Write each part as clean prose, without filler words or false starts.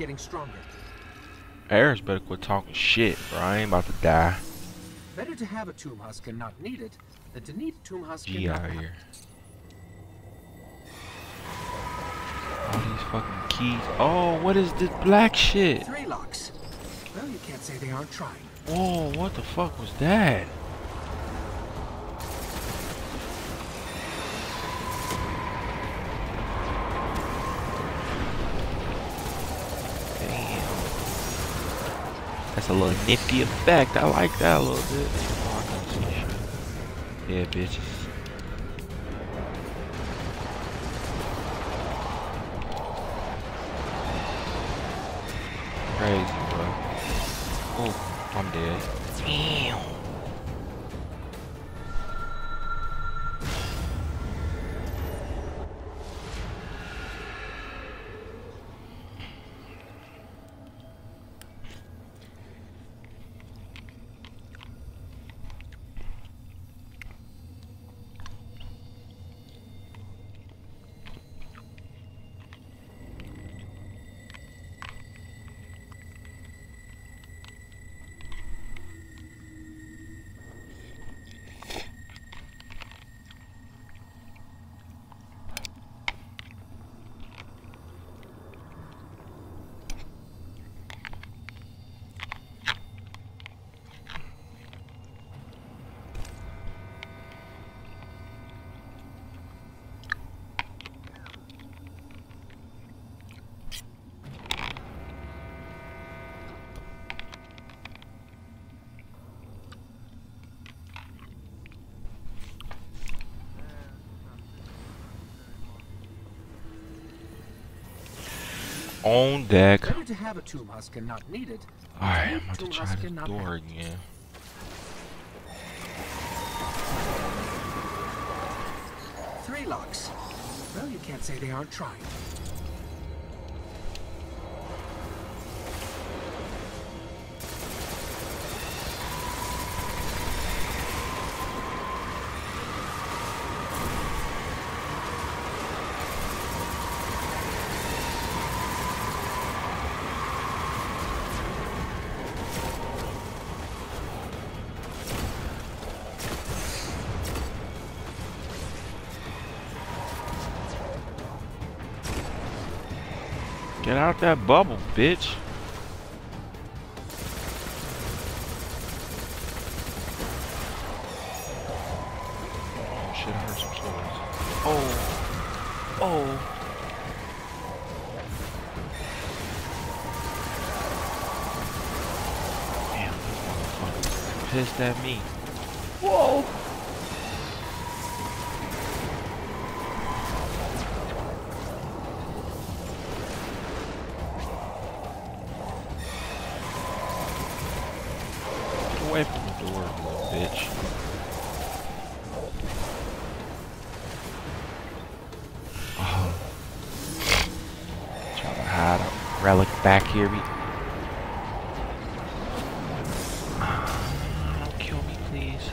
getting stronger. Eris better quit talking shit, bro. I ain't about to die. Better to have a tomb husk and not need it than to need a tomb husk and not have it. All these fucking keys. Oh, what is this black shit? Three locks. Well, you can't say they aren't trying. Whoa, what the fuck was that? That's a little nifty effect. I like that a little bit. Yeah, bitches. Crazy, bro. Oh, I'm dead. Damn. On deck. Better to have a tomb husk and not need it. Alright, I'm about to try this door again. Three locks. Well, you can't say they aren't trying. Get out that bubble, bitch. Oh shit, I heard some stories. Oh. Oh. Damn, this motherfucker pissed at me. Whoa. Away from the door, little bitch. Oh. Trying to hide a relic back here. Don't kill me, please.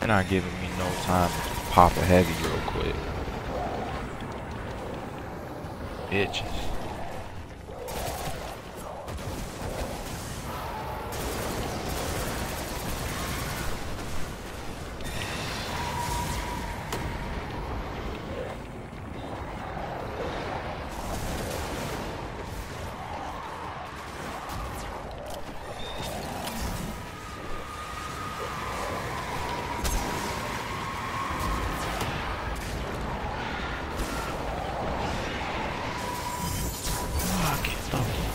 They're not giving me no time to pop a heavy real quick. Bitches.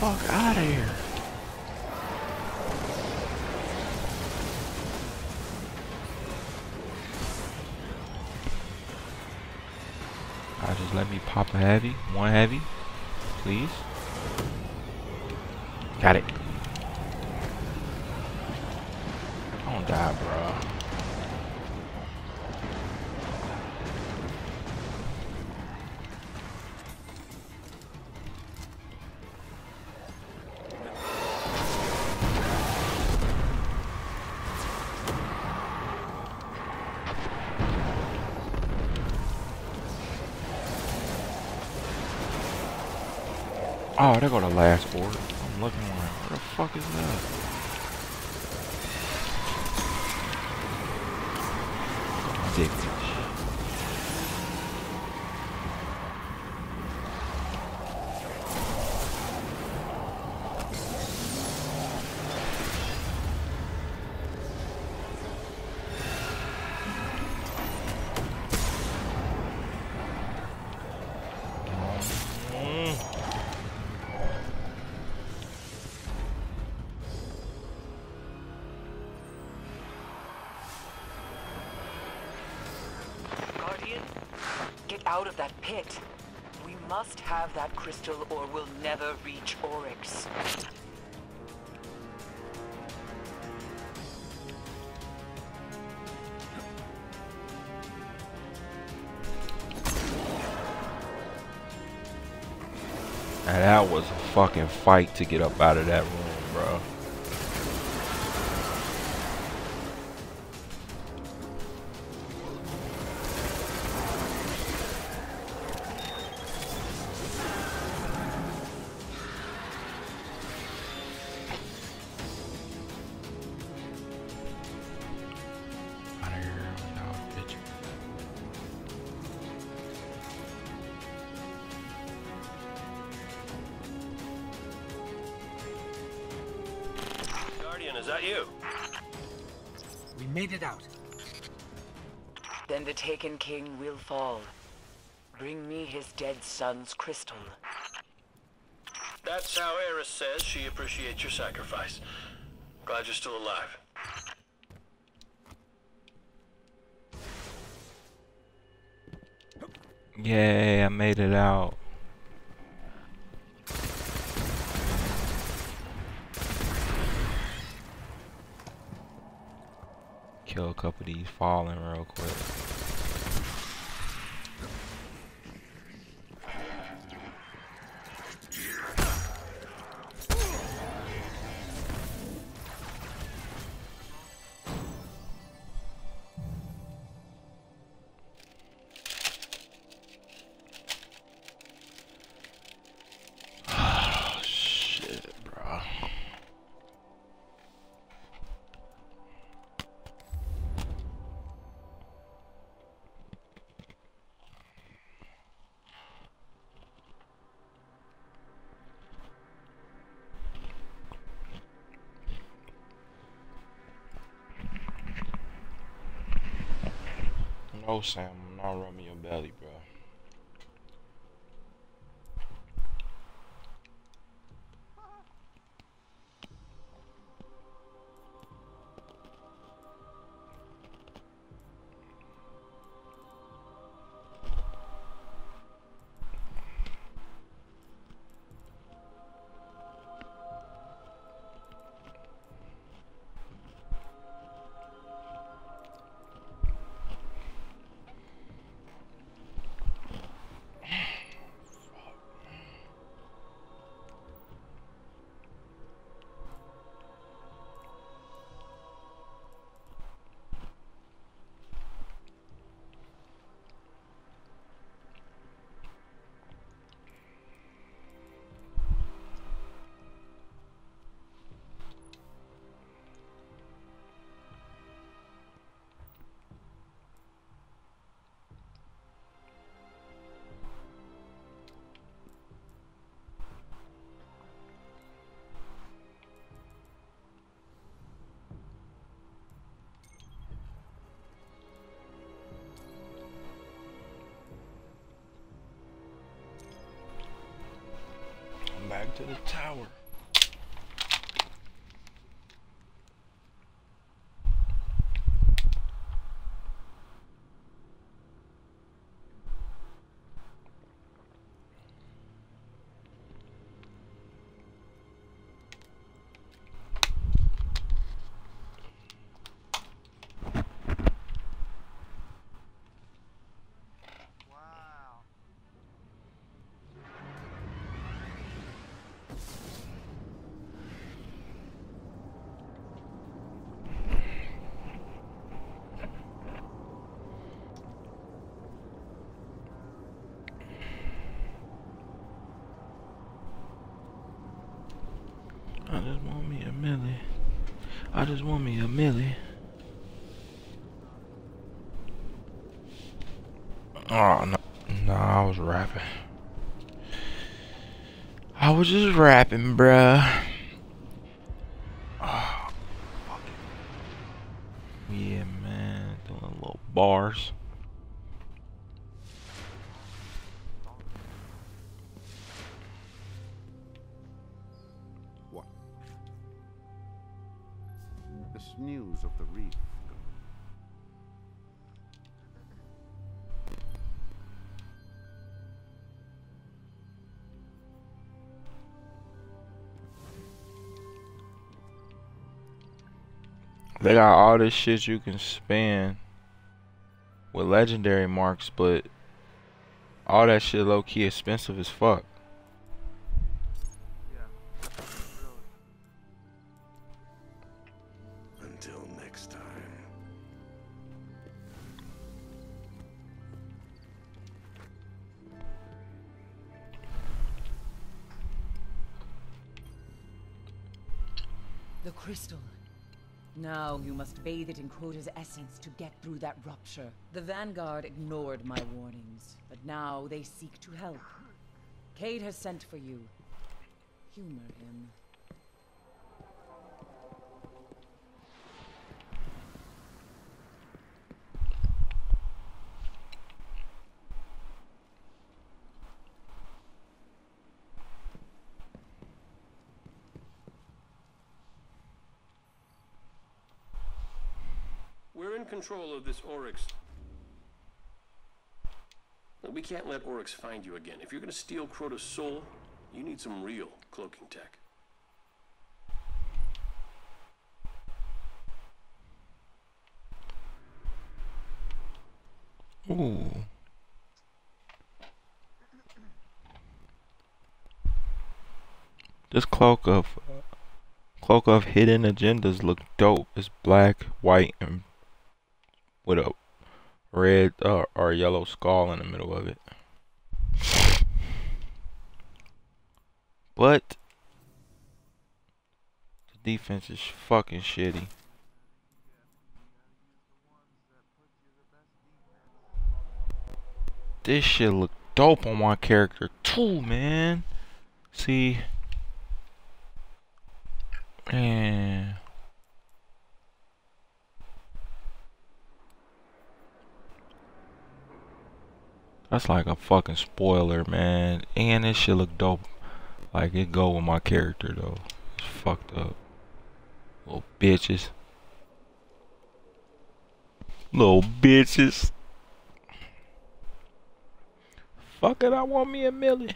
Fuck out of here. Alright, just let me pop a heavy. One heavy, please. Got it. Don't die, bro. Oh, they got a last orb. I'm looking like, where the fuck is that? Ridiculous. Out of that pit. We must have that crystal or we'll never reach Oryx. Now that was a fucking fight to get up out of that room, bro. Is that you? We made it out. Then the Taken King will fall. Bring me his dead son's crystal. That's how Eris says she appreciates your sacrifice. Glad you're still alive. Yay, I made it out. Kill a couple of these falling real quick. No, Sam, I'm not rubbing your belly, bro. Back to the tower. milli. I just want me a milli. Oh no. No, I was rapping. I was just rapping, bruh. Oh, fuck it. Yeah, man. Doing little bars. What? This news of the reef. They got all this shit you can spend with legendary marks, but all that shit low key expensive as fuck. Yeah, really. Until next time. The crystal. Now you must bathe it in Crota's essence to get through that rupture. The Vanguard ignored my warnings, but now they seek to help. Cade has sent for you. Humor him. Control of this Oryx. We can't let Oryx find you again. If you're going to steal Crota's soul, you need some real cloaking tech. Ooh. This cloak of hidden agendas look dope. It's black, white, and with a red or yellow skull in the middle of it. But the defense is fucking shitty. This shit look dope on my character too, man. See? Man. That's like a fucking spoiler, man. And this shit look dope. Like it go with my character though. It's fucked up. Little bitches. Little bitches. Fuck it, I want me a milli.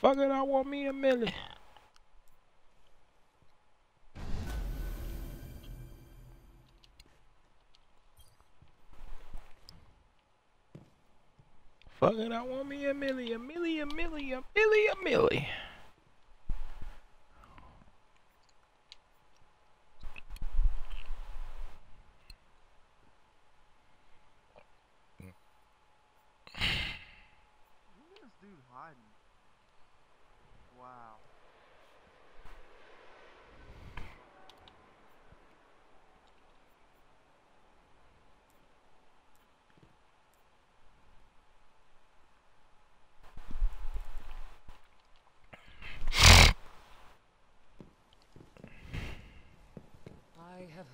Fuck it, I want me a milli. Fuck it, I want me a milli. Look at this dude hiding. Wow.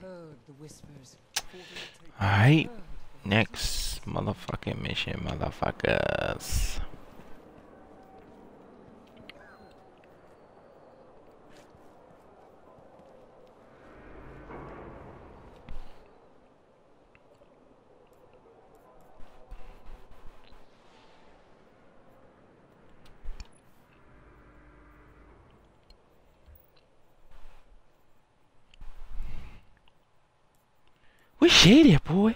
Heard the whispers. Alright, next motherfucking mission, motherfuckers. We shady, boy.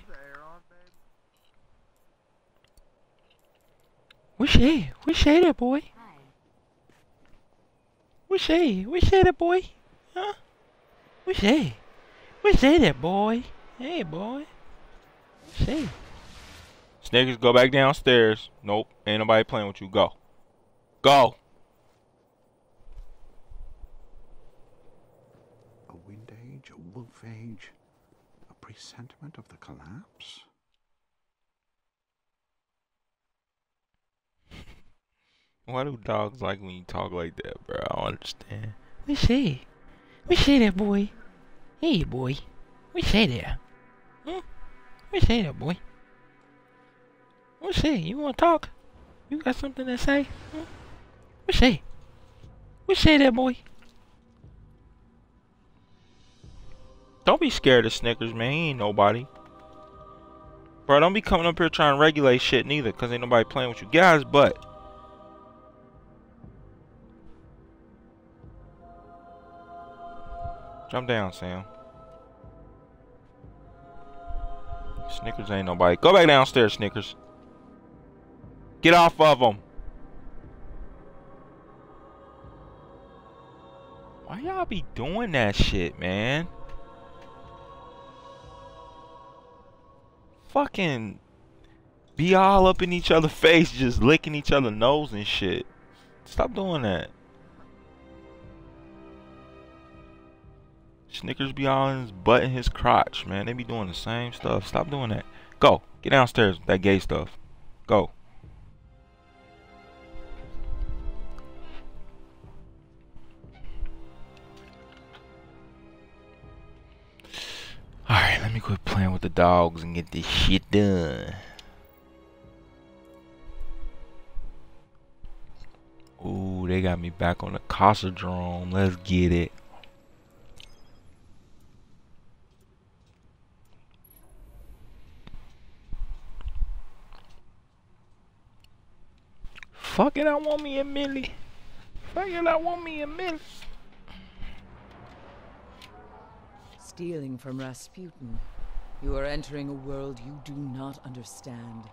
We shady, boy. We shady, boy. Huh? We shady, boy. Hey, boy. We shady. Snickers, go back downstairs. Nope, ain't nobody playing with you. Go. Go. age, a presentiment of the collapse? Why do dogs like when you talk like that, bro? I don't understand. We say that, boy. Hey, boy. We say that. Hmm? We say that, boy. We say, you wanna talk? You got something to say? Hmm? We say that, boy. Don't be scared of Snickers, man. He ain't nobody. Bro, don't be coming up here trying to regulate shit neither, because ain't nobody playing with you guys, but... Jump down, Sam. Snickers ain't nobody. Go back downstairs, Snickers. Get off of them. Why y'all be doing that shit, man? Fucking be all up in each other's face, just licking each other's nose and shit. Stop doing that. Snickers be all in his butt and his crotch, man. They be doing the same stuff. Stop doing that. Go. Get downstairs with that gay stuff. Go. Alright, let me quit playing with the dogs and get this shit done. Ooh, they got me back on the Cosmodrome. Let's get it. Fuck it, I want me a milli. Fuck it, I want me a milli. Stealing from Rasputin. You are entering a world you do not understand.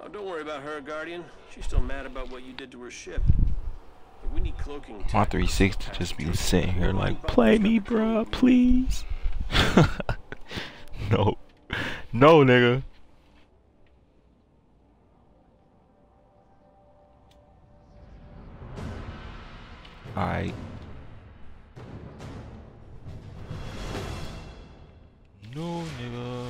Oh, don't worry about her, Guardian. She's still mad about what you did to her ship. But we need cloaking. My 360 just be sitting here like, play me, bruh, please. No. No, nigga. I no nigga.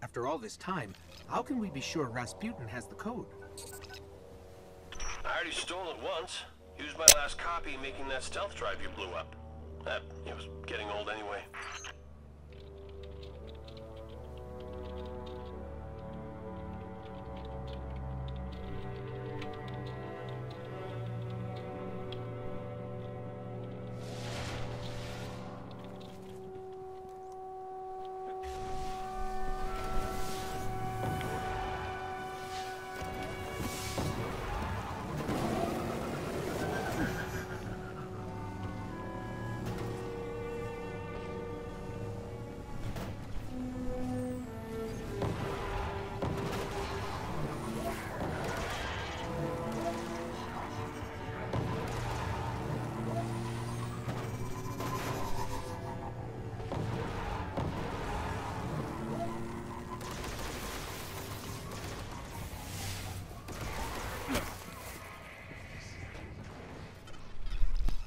After all this time, how can we be sure Rasputin has the code? I already stole it once. Used my last copy making that stealth drive you blew up. That it was getting old anyway.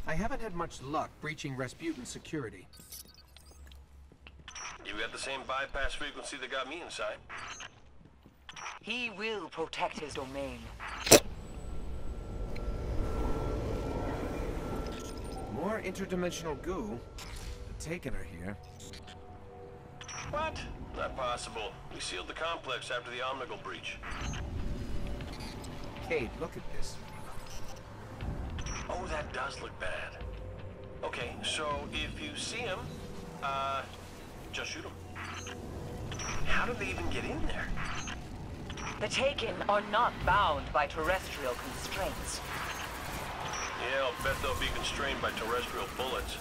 I haven't had much luck breaching Rasputin's security. You got the same bypass frequency that got me inside. He will protect his domain. More interdimensional goo. The Taken are here. What? Not possible. We sealed the complex after the Omnigle breach. Cade, look at this. Oh, that does look bad. Okay, so if you see him, just shoot him. How do they even get in there? The Taken are not bound by terrestrial constraints. Yeah, I'll bet they'll be constrained by terrestrial bullets.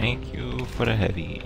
Thank you for the heavy.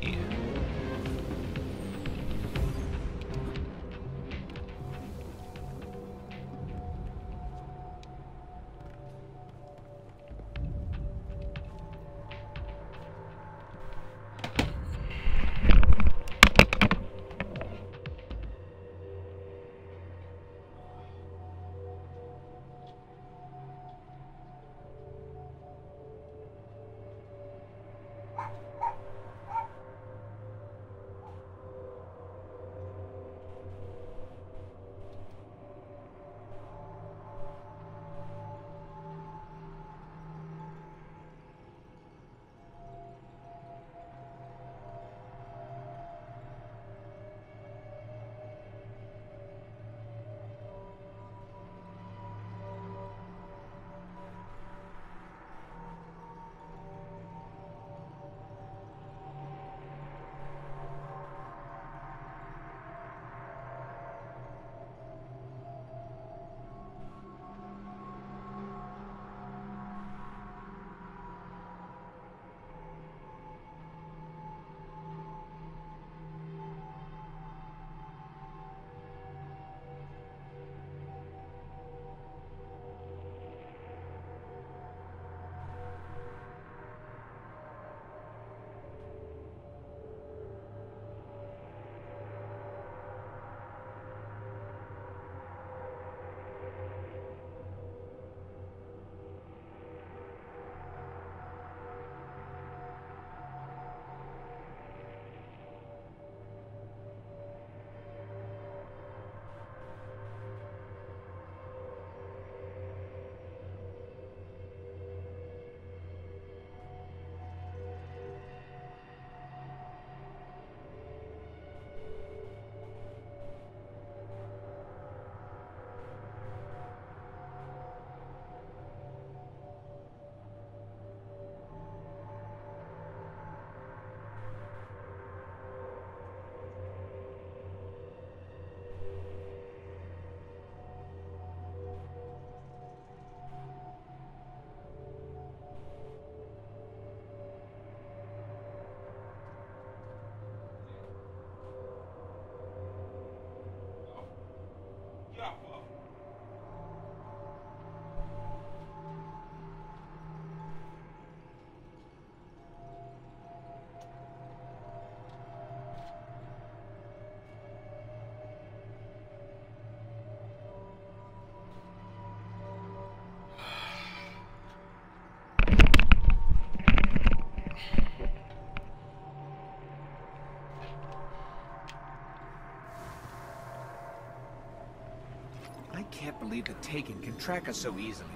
I can't believe the Taken can track us so easily.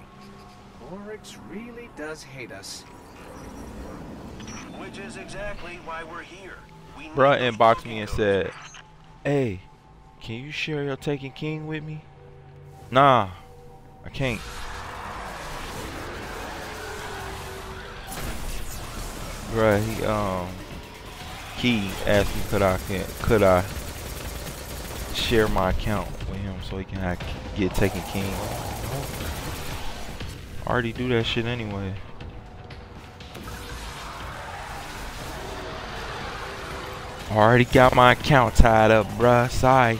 Oryx really does hate us. Which is exactly why we're here. Bruh inboxed me and said, "Hey, can you share your Taken King with me?" Nah, I can't. Bruh, he asked me could I share my account with him so he can get Taken King. I already do that shit anyway. I already got my account tied up, bruh. Sorry.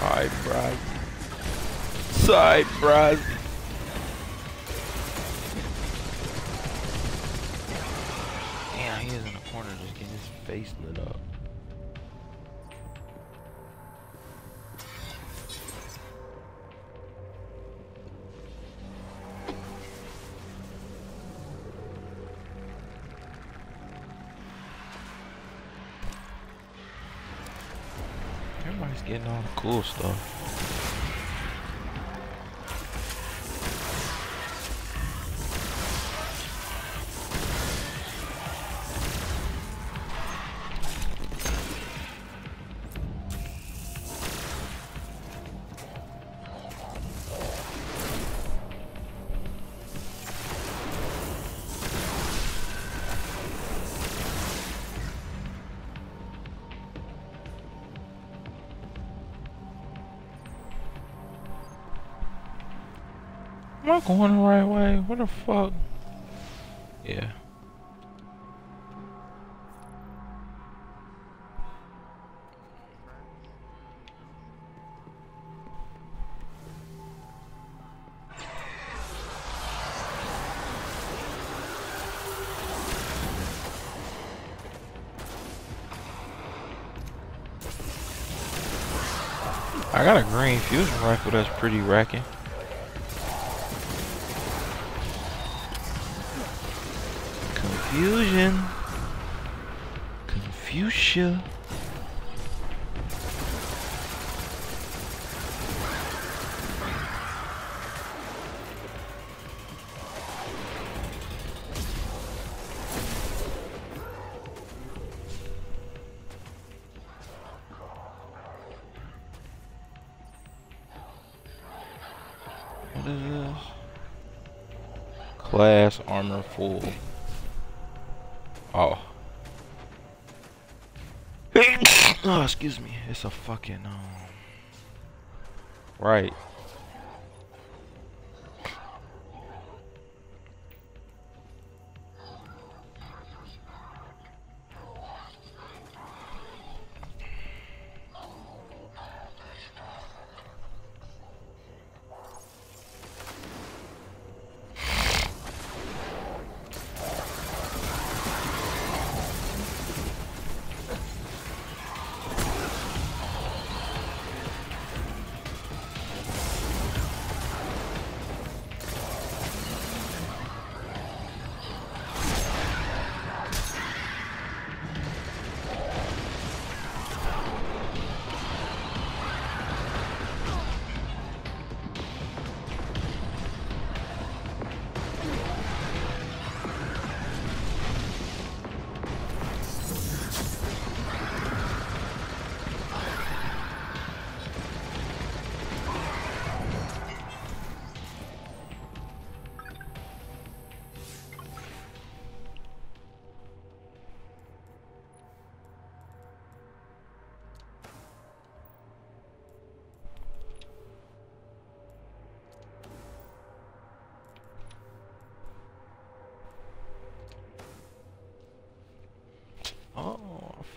Sorry, bruh. Sorry, bruh. Getting all the cool stuff. I'm not going the right way. What the fuck? Yeah. I got a green fusion rifle that's pretty racking. Confusion. Confucia. Class armor full. Oh. Oh, excuse me. It's a fucking right.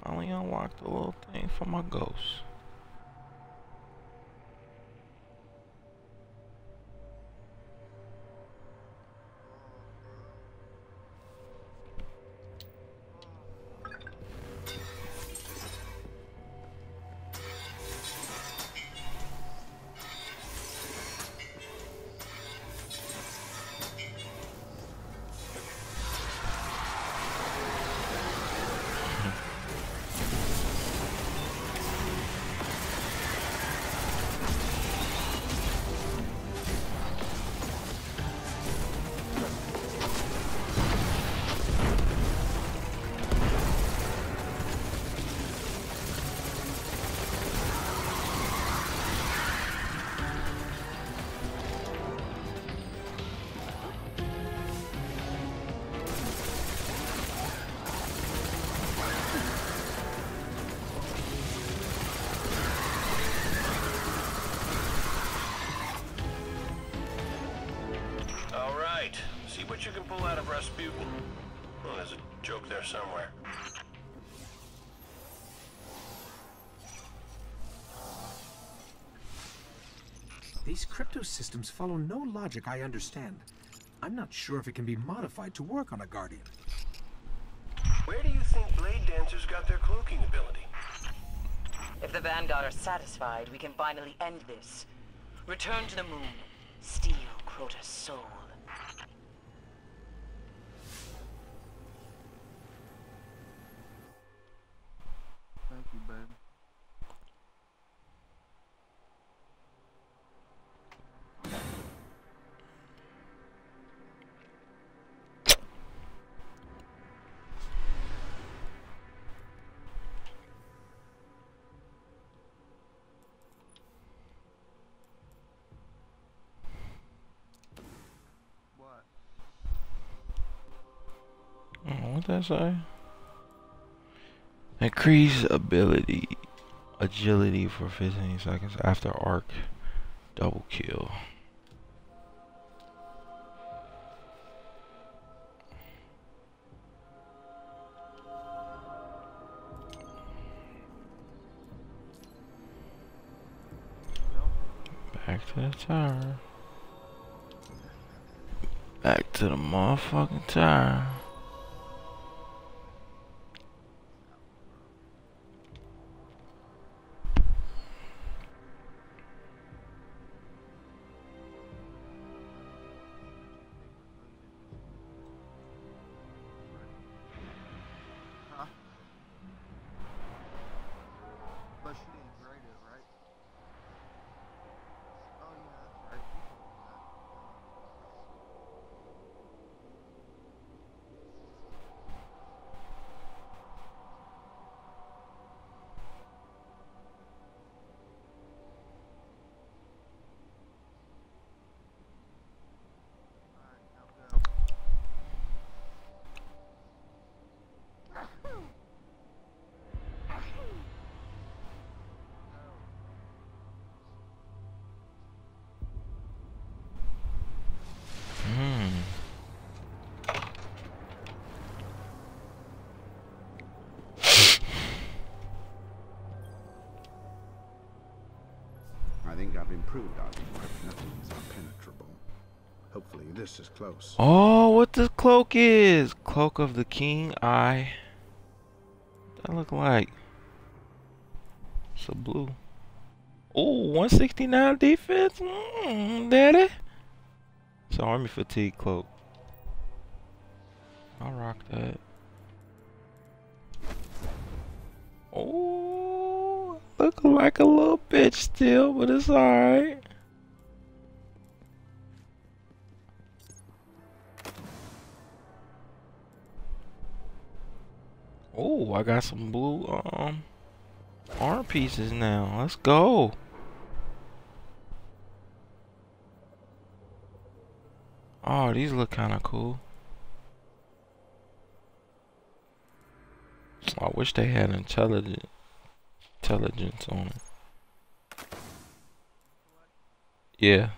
Finally unlocked a little thing for my ghost. You can pull out of Rasputin. Well, there's a joke there somewhere. These crypto systems follow no logic I understand. I'm not sure if it can be modified to work on a Guardian. Where do you think Blade Dancers got their cloaking ability? If the Vanguard are satisfied, we can finally end this. Return to the moon. Steal Crota's soul. What did I say? Increase agility for 15 seconds after arc double kill. Back to the tower. Back to the motherfucking tower. I think I've improved on it, but nothing is impenetrable. Hopefully this is close. Oh, what this cloak is! Cloak of the King Eye. What that look like? It's a blue. Oh, 169 defense? Daddy. It's an army fatigue cloak. I'll rock that. Oh. Look like a little bitch still, but it's alright. Oh, I got some blue arm pieces now. Let's go. Oh, these look kind of cool. I wish they had intelligence on it. Yeah.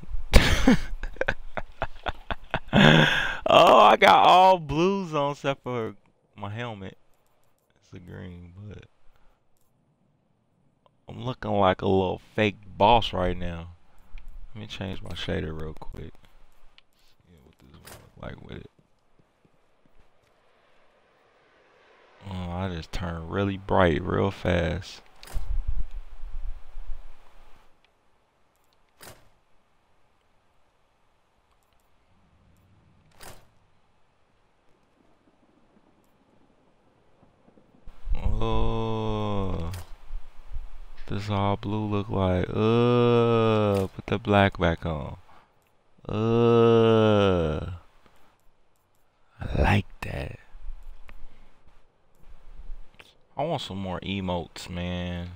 Oh, I got all blues on except for my helmet. It's a green, but I'm looking like a little fake boss right now. Let me change my shader real quick. See what this look like with it. Oh, I just turned really bright real fast. This all blue look like, put the black back on. I like that. I want some more emotes, man.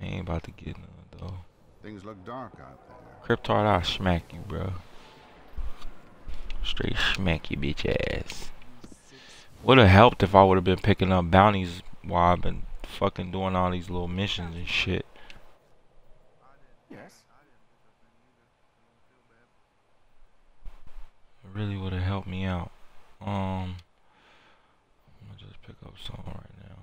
I ain't about to get none though. Things look dark out there. Cryptard, I'll smack you, bro. Straight smack you, bitch ass. Would have helped if I would have been picking up bounties while I've been fucking doing all these little missions and shit. Yes. It really would have helped me out. I'm gonna just pick up some right now.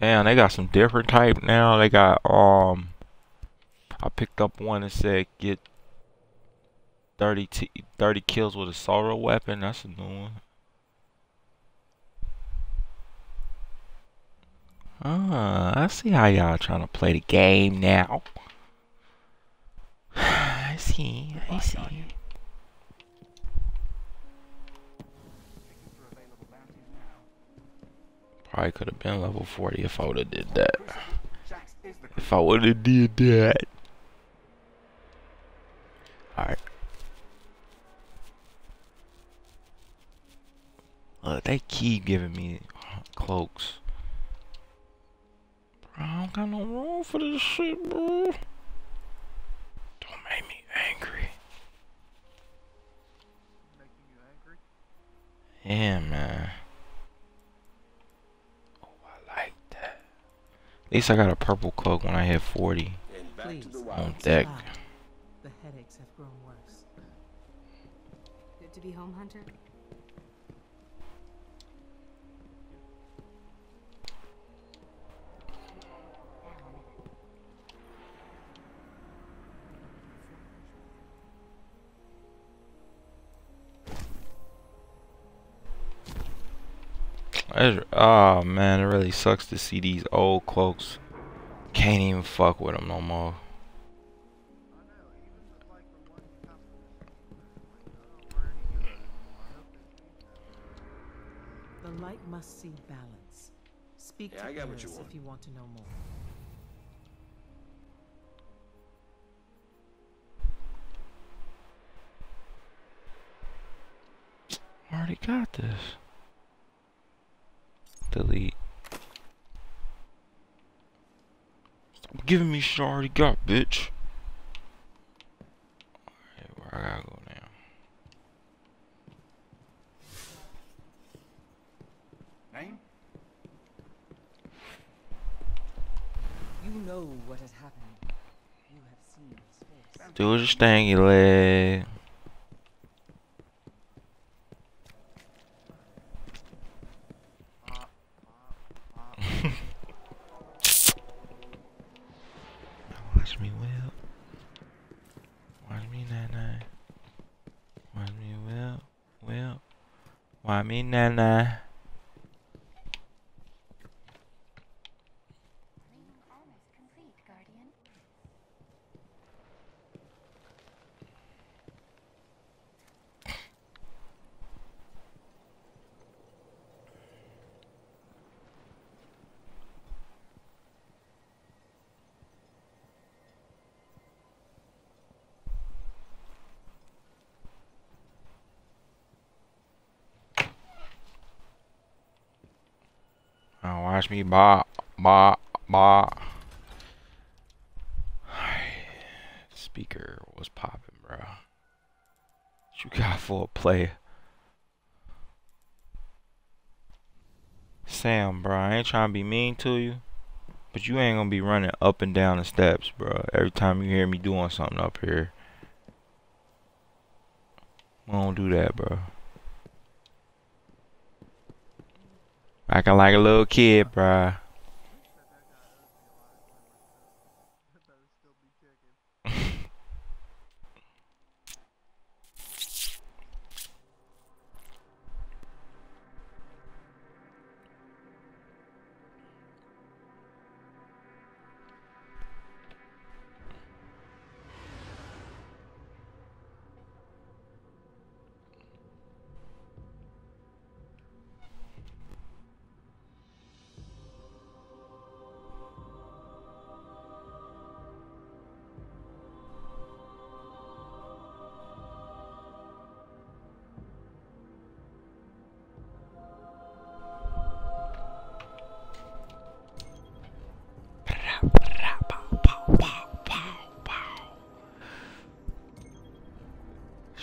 Damn, they got some different type now. They got I picked up one that said get 30 kills with a sorrow weapon. That's a new one. I see how y'all trying to play the game now. I see. Probably could have been level 40 if I would have did that. If I would have did that. Alright. Look, they keep giving me cloaks. I don't got no room for this shit, bro. Don't make me angry. Making you angry? Yeah, man. Oh, I like that. At least I got a purple cloak when I hit 40. Please, on deck. Stop. The headaches have grown worse. Good to be home, Hunter. Oh man, it really sucks to see these old cloaks. Can't even fuck with them no more. The light must see balance. Speak to Eris if you want to know more. I already got this. Delete. Stop giving me shit I already got, bitch. Alright, where I gotta go now. Name? You know what has happened. You have seen his face. Do your stangy leg. Why me nana? Almost complete, Guardian. Watch me, bah, bah, bah. Speaker was popping, bro. What you got for a play? Sam, bro, I ain't trying to be mean to you, but you ain't gonna be running up and down the steps, bro. Every time you hear me doing something up here, we don't do that, bro. Acting like a little kid, bruh.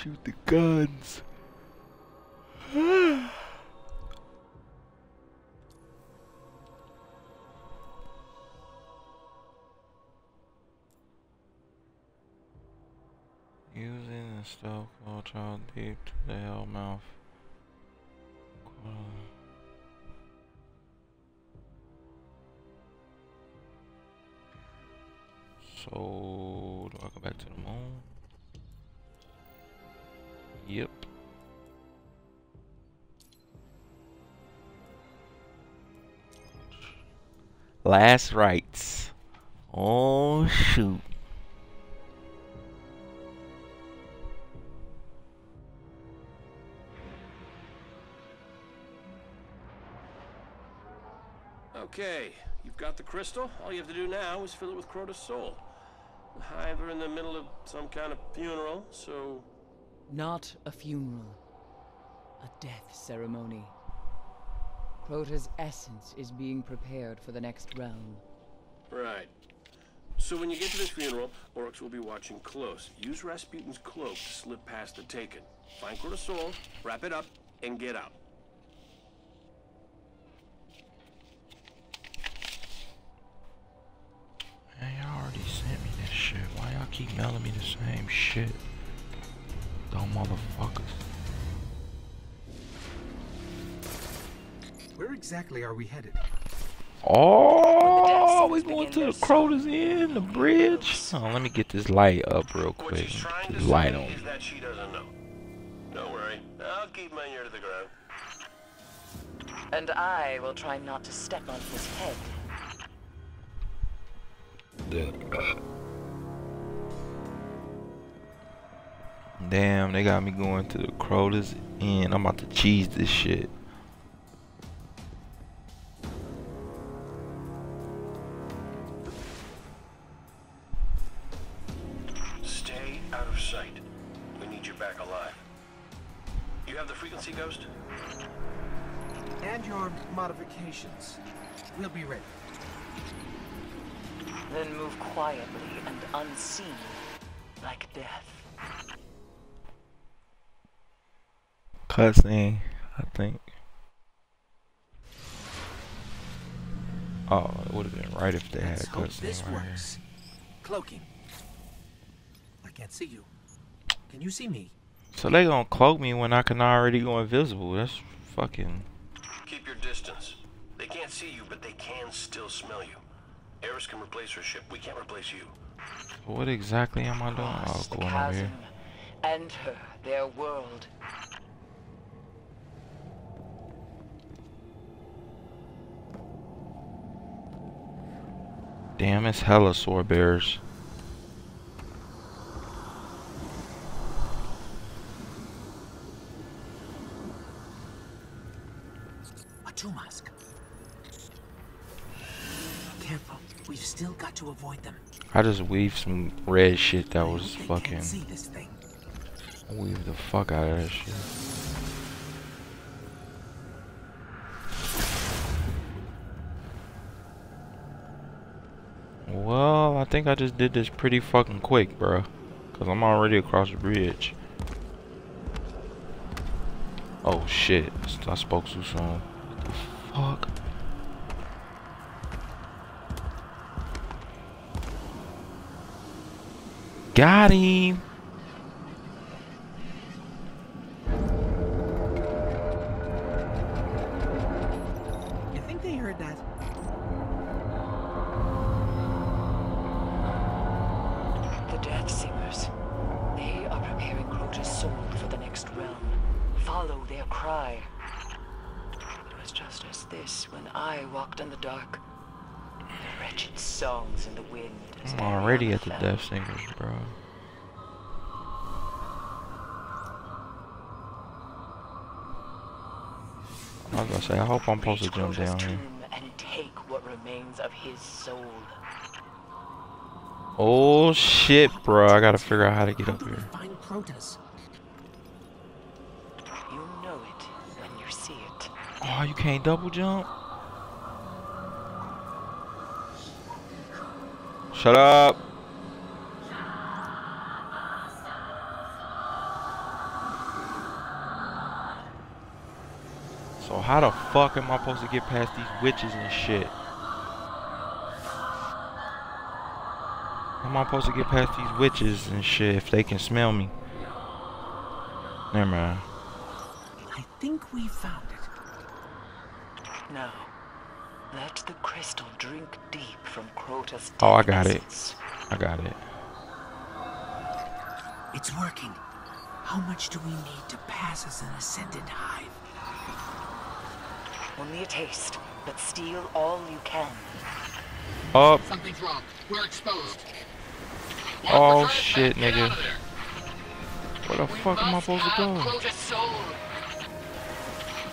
Shoot the guns. Using the stealth vulture deep to the hellmouth. So, do I go back to the moon? Yep. Last rites. Oh shoot. Okay, you've got the crystal. All you have to do now is fill it with Crota's soul. The hive are in the middle of some kind of funeral, so... Not a funeral, a death ceremony. Crota's essence is being prepared for the next realm. Right. So when you get to this funeral, Oryx will be watching close. Use Rasputin's cloak to slip past the Taken. Find Crota's soul, wrap it up, and get out. Man, y'all already sent me this shit. Why y'all keep mailing me the same shit? Dumb motherfuckers. Where exactly are we headed? Oh, we going to the Crota's End, the bridge. Oh, let me get this light up real quick. This light on. That she doesn't know. Don't worry, I'll keep my ear to the ground. And I will try not to step on his head. Damn, they got me going to the Crota's End. I'm about to cheese this shit. Stay out of sight. We need you back alive. You have the frequency, Ghost? And your modifications. We'll be ready. Then move quietly and unseen, like death. Cutscene, I think. Oh, it would have been right if they had a cutscene right here. Cloaking. I can't see you. Can you see me? So they gonna cloak me when I can already go invisible. That's fucking... Keep your distance. They can't see you, but they can still smell you. Eris can replace her ship. We can't replace you. What exactly am I doing? Oh, going over here. And her, their world. Damn, it's hella sword bearers. A two mask. Careful, we've still got to avoid them. I just weaved some red shit that was fucking. See this thing. Weave the fuck out of that shit. Well, I think I just did this pretty fucking quick, bro. Cause I'm already across the bridge. Oh shit, I spoke too soon. What the fuck? Got him! You think they heard that? The Death Singers. They are preparing Crota's soul for the next realm. Follow their cry. It was just as this when I walked in the dark. Wretched songs in the wind. I'm already at the Death Singers, bro. I was gonna say, I hope I'm supposed to jump down here. And take what remains of his soul. Oh shit, bro! I gotta figure out how to get up here. You know it when you see it. Oh, you can't double jump. Shut up. So how the fuck am I supposed to get past these witches and shit? How am I supposed to get past these witches and shit if they can smell me? Never mind. I think we found it. No. Let the crystal drink deep from Crota's deep. Oh, I got essence. It. I got it. It's working. How much do we need to pass as an ascendant hive? Only a taste, but steal all you can. Oh. Something's wrong. We're exposed. Oh shit, nigga. Where the fuck am I supposed to go? Crota's soul.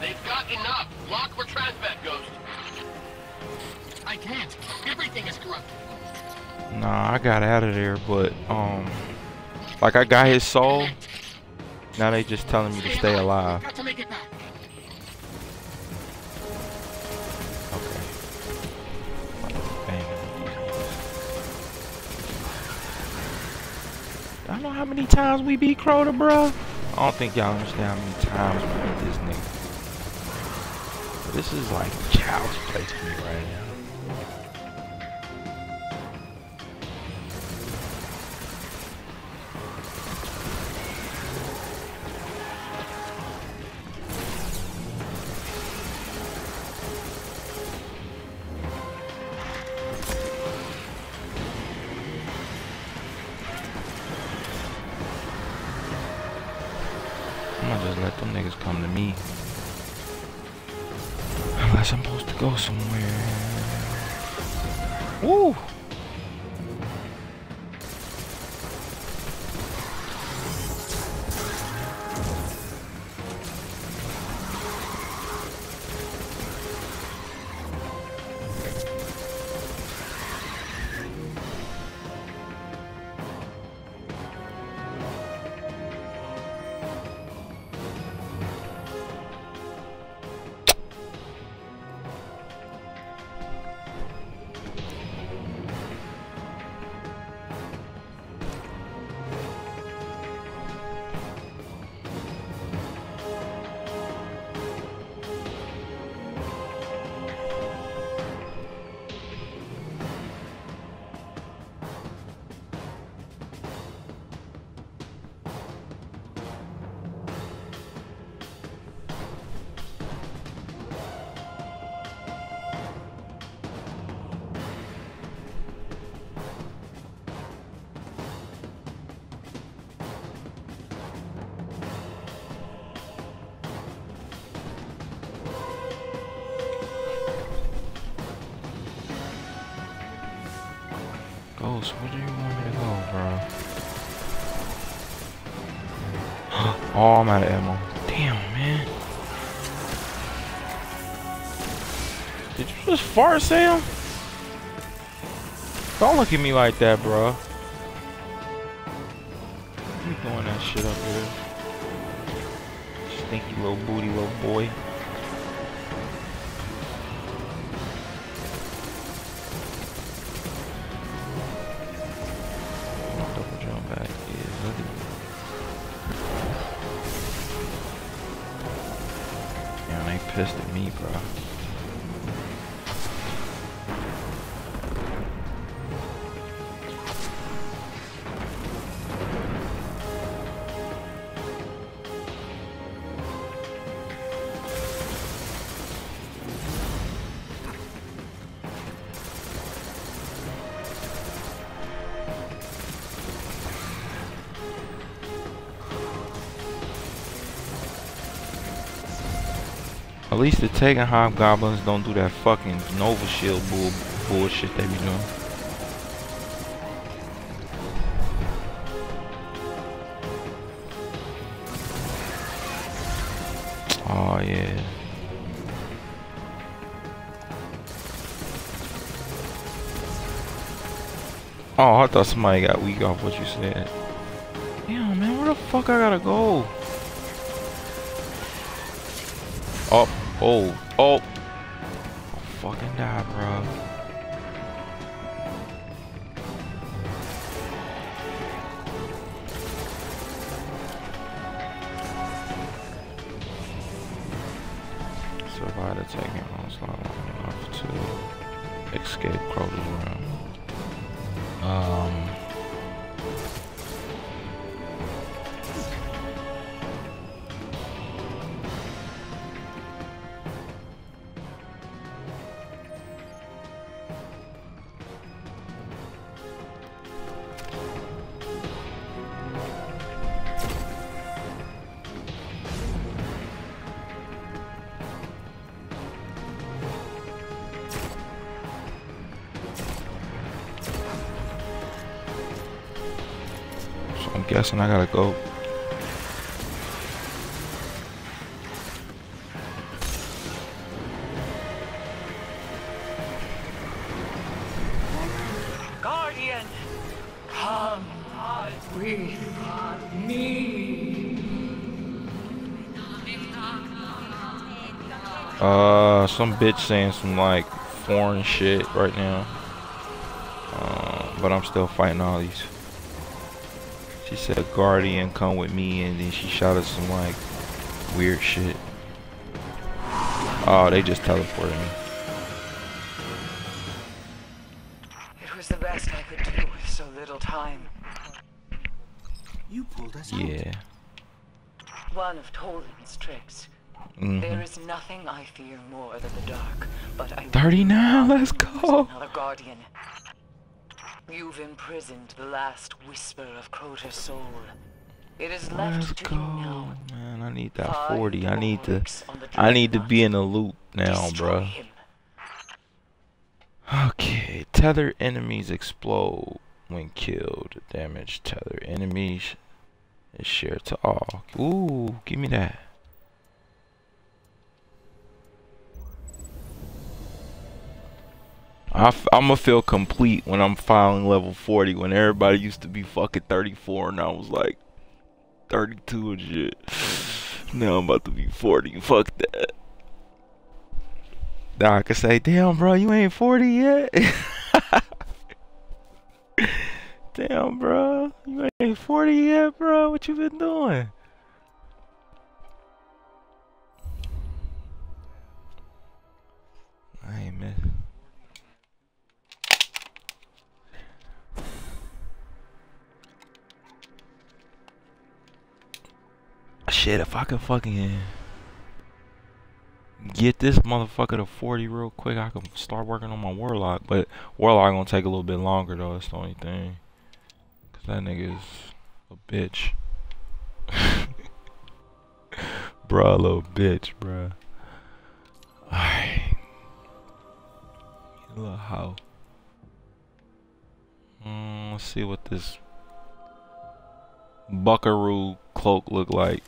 They've got enough. Lock for Transbat, Ghost. I can't. Everything is corrupt. Nah, I got out of there, but like I got his soul. Now they just telling me to stay alive. Got to make it back. Okay. Damn. I don't know how many times we beat Crota, bro. I don't think y'all understand how many times we beat this nigga. This is like child's play to me right now. I supposed to go somewhere? Woo! So where do you want me to go, bro? Oh, I'm out of ammo. Damn, man. Did you just fart, Sam? Don't look at me like that, bro. You doing that shit up here? Stinky little booty, little boy. Pissed at me, bro. At least the Taken Hobgoblins don't do that fucking Nova Shield bullshit they be doing. Oh yeah. Oh, I thought somebody got weak off what you said. Damn, man, where the fuck I gotta go? Oh. Oh, oh! I'll fucking die, bro. Survive the Taken onslaught long enough to escape Crota's End. I'm guessing I gotta go. Guardian, come with me. Some bitch saying some like foreign shit right now. But I'm still fighting all these. She said, "Guardian, come with me," and then she shouted some like weird shit. Oh, they just teleported me. It was the best I could do with so little time. You pulled us out. One of Tolan's tricks. There is nothing I fear more than the dark, but I 39. Let's go. Another Guardian. You've imprisoned the last whisper of Crota's soul. It is left Let's to go, now. Man. I need that 40. I need to be in the loop now, bro. Okay, tether enemies explode when killed. Damage tether enemies is shared to all. Ooh, give me that. I'm gonna feel complete when I'm filing level 40, when everybody used to be fucking 34 and I was like 32 and shit. Now I'm about to be 40. Fuck that. Now I can say, damn bro, you ain't 40 yet. Damn bro, you ain't 40 yet, bro. What you been doing? I ain't missing. Shit, if I could fucking get this motherfucker to 40 real quick, I can start working on my Warlock. But Warlock gonna take a little bit longer though, that's the only thing. Cause that nigga's a bitch. Bruh, little bitch, bruh. Alright. Little hoe. Let's see what this buckaroo cloak look like.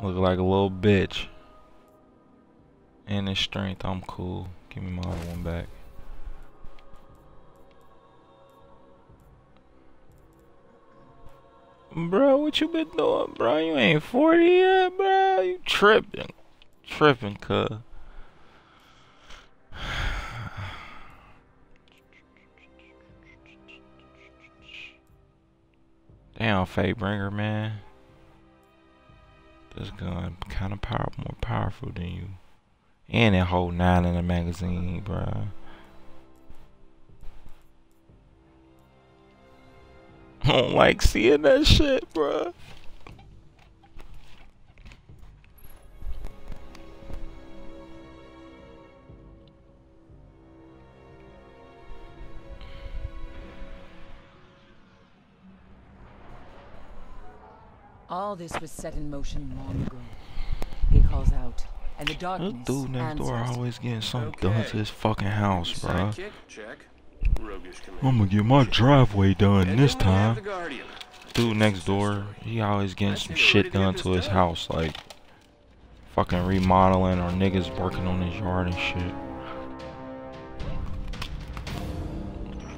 Look like a little bitch. And his strength, I'm cool. Give me my other one back. Bro, what you been doing, bro? You ain't 40 yet, bro. You tripping. Tripping, cuz. Damn, Fatebringer, man. This gun kind of more powerful than you. And it hold 9 in the magazine, bro. I don't like seeing that shit, bro. All this was set in motion long ago. He calls out, and the darkness answers. This dude next door always getting something done to his fucking house, bro. I'm gonna get my driveway done this time. Dude next door, he always getting some shit done to his house, like fucking remodeling or niggas working on his yard and shit.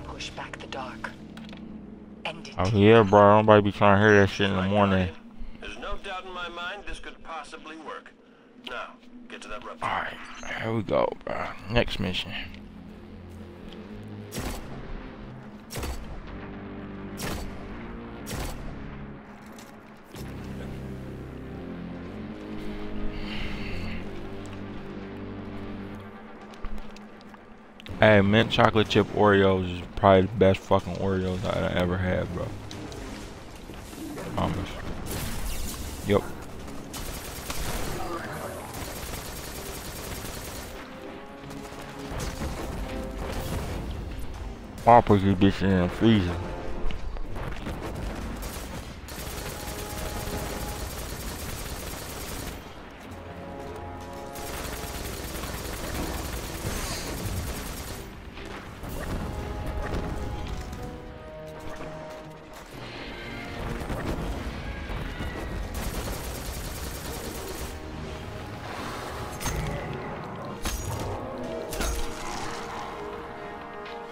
Push back the dark. Oh yeah, bro. Nobody be trying to hear that shit in the morning. There's no doubt in my mind this could possibly work. Now, get to that rubber. Alright, here we go, bro. Next mission. Hey, mint chocolate chip Oreos is probably the best fucking Oreos I ever had, bro. Promise. Yup. I'll put this bitch in the freezer.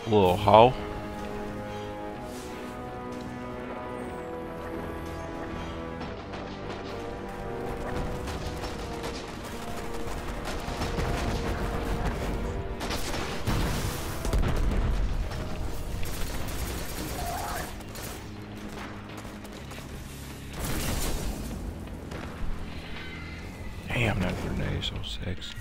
Little hoe. Damn, that grenade is so sexy.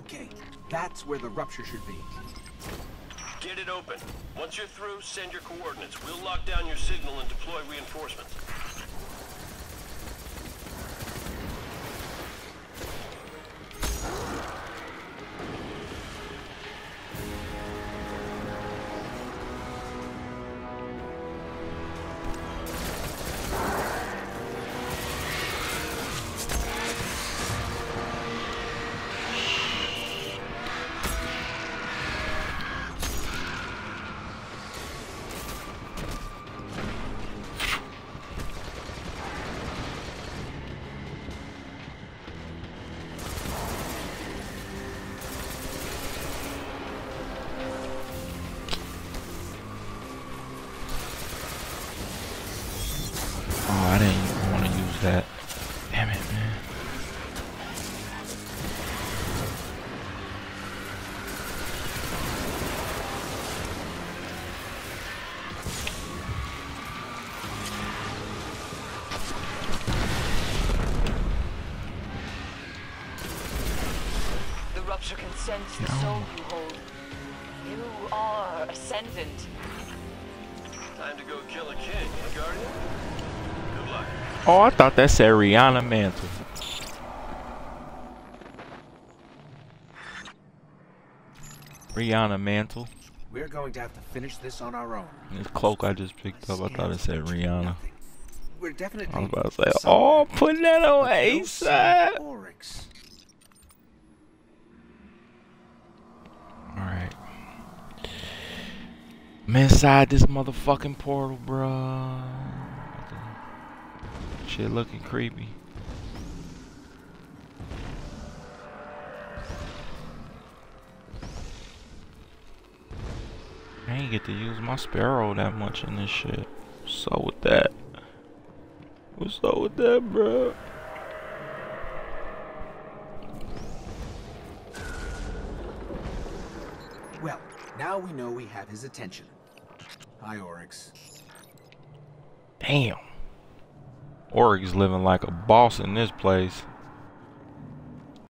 Okay, that's where the rupture should be. Get it open. Once you're through, send your coordinates. We'll lock down your signal and deploy reinforcements. Sense the soul you hold. You are ascendant. Time to go kill a king, huh, Guardian? Good luck. Oh, I thought that said Rihanna Mantle. Rihanna Mantle. We're going to have to finish this on our own. This cloak I just picked up, I thought it said Rihanna. We're definitely I was about to say, oh, putting that on ASAP. Oryx. I'm inside this motherfucking portal, bruh. Shit looking creepy. I ain't get to use my sparrow that much in this shit. What's up with that? What's up with that, bruh? Well, now we know we have his attention. Hi, Oryx. Damn. Oryx living like a boss in this place.